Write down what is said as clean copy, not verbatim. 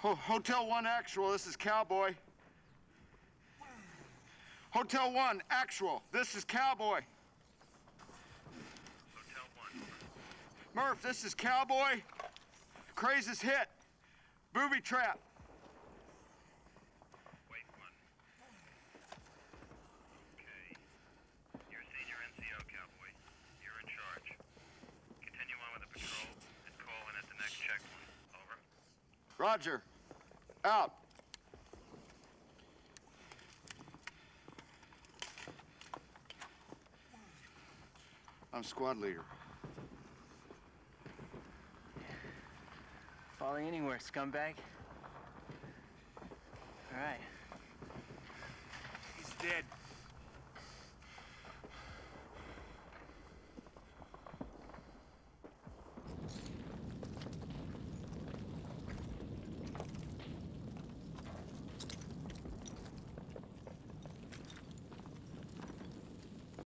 Hotel 1 actual, this is Cowboy. Hotel 1 actual, this is Cowboy. Hotel 1. Murph, this is Cowboy. Craze is hit. Booby trap. Wait one. Okay. You're senior NCO, Cowboy. You're in charge. Continue on with the patrol and call in at the next checkpoint. Over. Roger. Out. I'm squad leader. Falling anywhere, scumbag. All right. He's dead.